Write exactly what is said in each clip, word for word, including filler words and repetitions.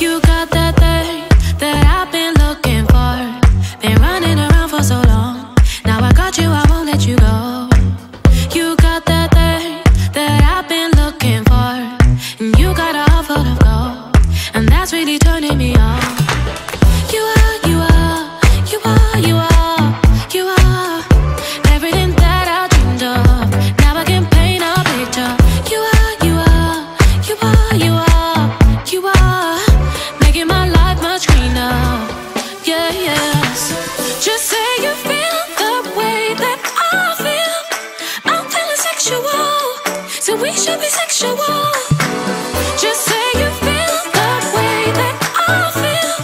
You got that thing that I've been looking for. Been running around for so long. Now I got you, I won't let you go. You got that thing that I've been looking for. And you got a heart full of gold. And that's really turning me on. You are, you are, you are, you are, you are everything that I dreamed of. Now I can paint a picture. You are, you are, you are, you are, you are making my life much greener. Yeah, yes. Just say you feel the way that I feel. I'm feeling sexual, so we should be sexual. Just say you feel the way that I feel.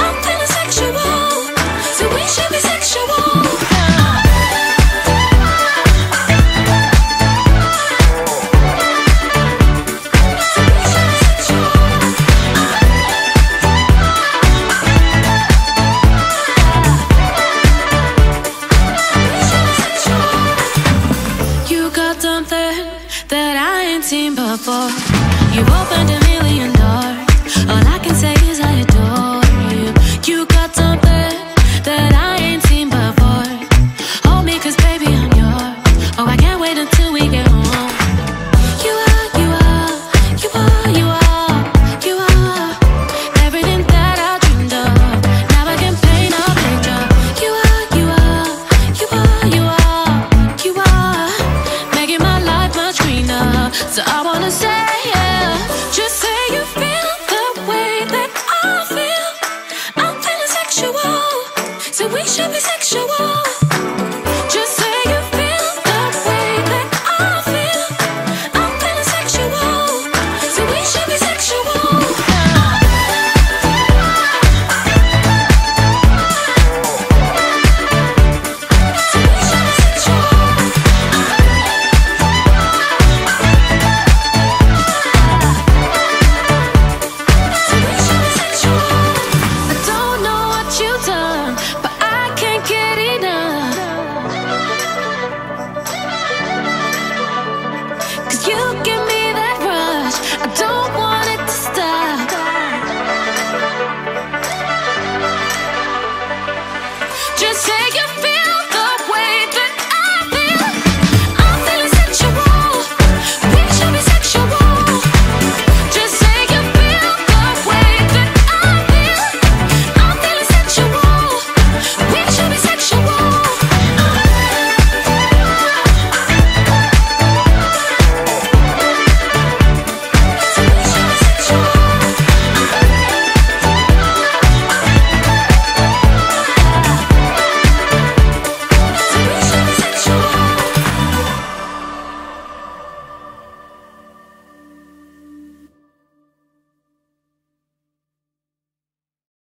I'm feeling sexual, so we should be sexual. Something that I ain't seen before. You've opened a million doors. All I can say is I adore you. You got something that I ain't seen before. Hold me cause baby I'm yours. Oh, I can't wait until we get home. You are, you are, you are, you are, you are everything that I dreamed of. Now I can paint a picture. You are, you are, you are, you are, you are. So I wanna say